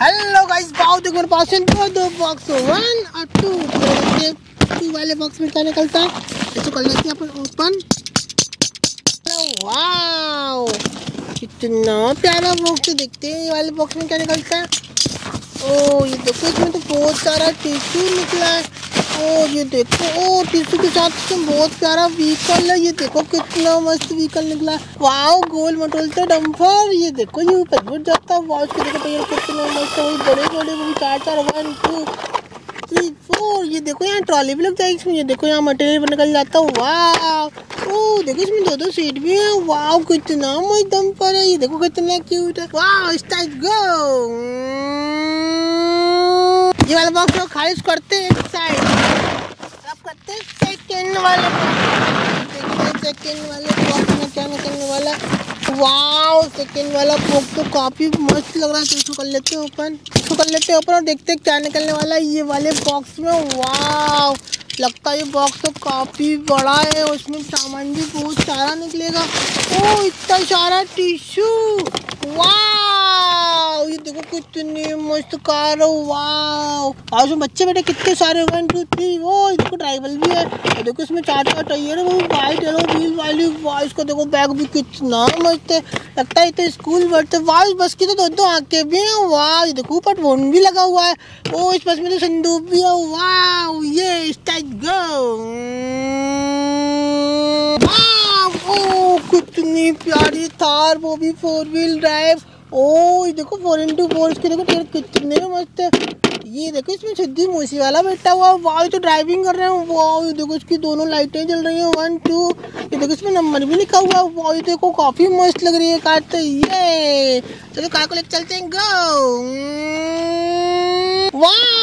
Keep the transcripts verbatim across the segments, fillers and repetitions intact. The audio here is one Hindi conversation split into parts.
हेलो गाइस, बहुत गुड पासन दो दो बॉक्स वन और टू टू वाले बॉक्स में क्या निकलता है इसको कर लेते हैं अपन ओपन। वाओ कितना प्यारा बॉक्स, देखते हैं ये वाले बॉक्स में क्या निकलता है। ओ ये देखो, इसमें तो बहुत सारा टिश्यू निकला है। ओ ये देखो, ओ टिश्यू के साथ इसमें बहुत प्यारा व्हीकल है। ये देखो कितना मस्त व्हीकल निकला है। वाओ गोल मटोलता डम्फर, ये देखो ये ऊपर बढ़ जाता है। वाओ इसके देखो टायर कितना मस्त है, बड़े बड़े वो चार चार वन टू थ्री फोर। ये देखो यहाँ ट्रॉली भी लग जाएगी इसमें। ये देखो यहाँ मटेरियल निकल जाता है। वाह ओ देखो इसमें दो दो सीट भी है। वाह कितना मस्त डम्फर है, ये देखो कितना क्यूट है। वाह स्टाइल गो, ये वाला बॉक्स लोग खारिज करते हैं साइड, आप करते हैं सेकेंड वाले बॉक्स। सेकेंड वाले बॉक्स में क्या निकलने वाला? वाओ सेकेंड वाला बॉक्स तो काफ़ी मस्त लग रहा है। तो इसको कर लेते हैं ओपन, इसको कर लेते हैं ओपन और देखते हैं क्या निकलने वाला है ये वाले बॉक्स में। वाओ लगता है ये बॉक्स तो काफ़ी बड़ा है, उसमें सामान भी बहुत सारा निकलेगा। ओ इतना सारा टिश्यू, वाह ये देखो कितनी मस्त कार है। वाह और उसमें बच्चे बेटे कितने सारे वन टू थ्री। वो इसको ट्राइबल भी है, देखो इसमें चार चार टायर है, वो वाइट एलो व्हील वाली। वाह इसको देखो बैग भी कितना मस्त है, लगता है तो स्कूल बढ़ते। वाह बस की तो दो दो आँखें भी हैं। वाह देखो ऊपर फोन भी लगा हुआ है। ओ इस बस में तो संदूक भी है। वाह ये स्टाइल गो। ओ कितनी प्यारी थार, वो भी फोर व्हील ड्राइव। ओ ये देखो फोर इंटू फोर, इसके देखो टेयर कितने मस्त है। ये देखो इसमें सिद्धि मूसी वाला बैठा हुआ। वाह तो ड्राइविंग कर रहे हैं। वाह ये देखो इसकी दोनों लाइटें जल रही हैं वन टू। ये देखो इसमें नंबर भी लिखा हुआ है। वाह देखो काफ़ी मस्त लग रही है कार तो। ये चलो कार को लेकर चलते हैं गो। वाह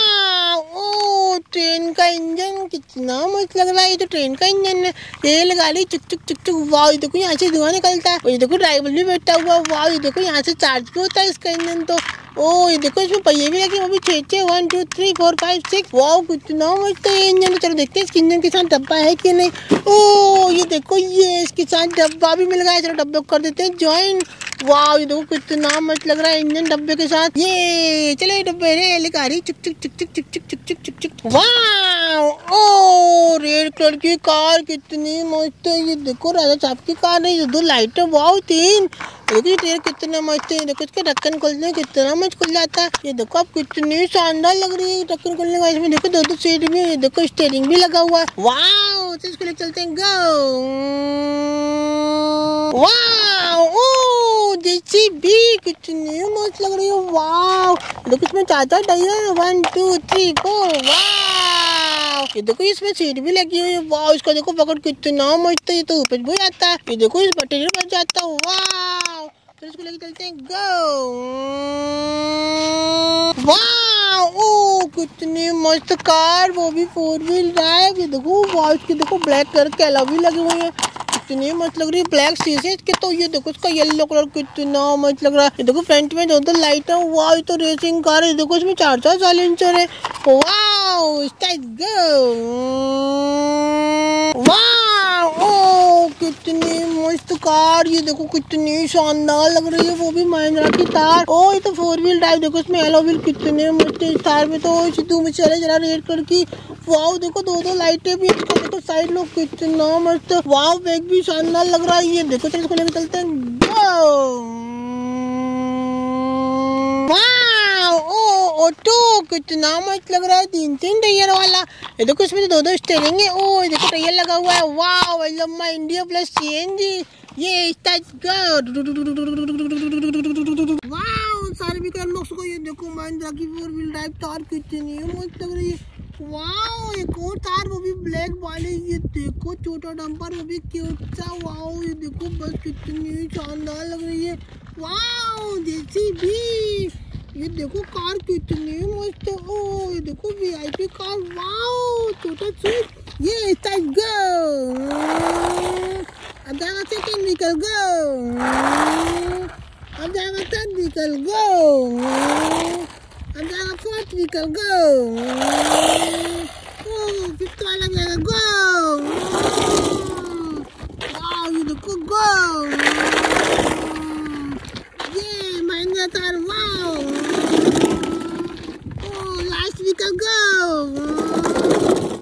ट्रेन का इंजन कितना मस्त लग रहा है, ये तो ट्रेन का इंजन है। रेल गाड़ी चुक चुक चुक चुक। वाह ये देखो यहाँ से धुआं निकलता है। ये देखो ड्राइवर भी बैठा हुआ। वाह ये देखो यहाँ से चार्ज भी होता है इसका इंजन तो। ओ ये देखो इसमें पहिए भी लगे, वो भी छः छः one two three four five six. वाह कितना मस्त है इंजन। चलो देखते हैं इसके इंजन के साथ डब्बा है कि नहीं। ओ ये देखो ये इसके साथ डब्बा भी मिल गया। चलो डब्बे को कर देते हैं ज्वाइन। वाह ये देखो कितना मस्त लग रहा है इंजन डब्बे के साथ। ये चलो ये डब्बे रेल गाड़ी चुक चुक चुक चुक चुक चुक चुक चुक चुक। वाह ओ रेड कलर की कार कितनी मस्त है। ये देखो राजा साहब की कार है, ये दो लाइटें। वाह तीन, देखो टेयर कितना मस्त है। देखो इसका ढक्कन खोलते हैं कितना मस्त खुल जाता है। ये देखो आप कितनी शानदार लग रही है ढक्कन खोलने का। इसमें देखो दो दो सीट भी, ये देखो स्टेयरिंग भी लगा हुआ है। वाह तो इसको ले चलते हैं गो। वाह जैसी भी कितनी मस्त लग रही है। वाह देखो इसमें चार चार tyre one two three four. वाह ये देखो इसमें सीट भी लगी हुई है। वाह इसका देखो पकड़ कितना मस्त है, ये तो ऊपर भी जाता है। ये देखो इस बटन पर जाता है। वाह फिर इसको लेके चलते हैं गो। वाह ओ कितनी मस्त कार, वो भी फोर व्हील ड्राइव। ये देखो वाह इसके देखो ब्लैक कलर के अलग भी लगे हुए हैं, कितनी मस्त लग रही है। ब्लैक शीशे के तो। ये देखो इसका येलो कलर कितना मस्त लग रहा है। ये देखो फ्रंट में जो तो लाइट है। वाह ये तो रेसिंग कार है। देखो इसमें चार चार साइलेंसर है। वाह स्टाइल गो। वाह ओ कितनी मस्त कार, ये देखो कितनी शानदार लग रही है, वो भी महिंद्रा की थार। ओ ये तो फोर व्हील ड्राइव। देखो इसमें एलो व्हील कितने मस्त है। थार में तो सिद्धू में चले जरा रेड कलर की। वाह देखो दो दो लाइटें भी, इसको देखो साइड लोग कितना मस्त। वाह बैग भी शानदार लग रहा है। ये देखो चलो इसको लेकर चलते हैं गो। वाह ओ ऑटो कितना मस्त लग रहा है, तीन तीन टायर वाला। ये देखो इसमें दो दो स्टेयरिंग है। ओ देखो टायर लगा हुआ है। वाह I love my India plus CNG. ये वाह सारे विक्रम बॉक्स को। ये देखो महिंद्रा की फोर व्हील ड्राइव थार कितनी मस्त लग रही है। वाओ एक और थार, वो भी ब्लैक वाली। ये देखो छोटा डंपर, वो भी क्यूट सा। वाओ ये देखो बस कितनी शानदार लग रही है। वाओ जैसी भी, ये देखो कार कितनी मस्त है। ओ ये देखो वी आई पी कार। वाओ छोटा सूट। ये स्टाइल गो। अब जाना सेकेंड व्हीकल गो। अब जाना थर्ड व्हीकल गो। अब जाएगा फोर्थ व्हीकल गो। फिफ्थ वाला भी जाएगा गो। वाह ये देखो गो। ये महिंद्रा थार। वाह we go go.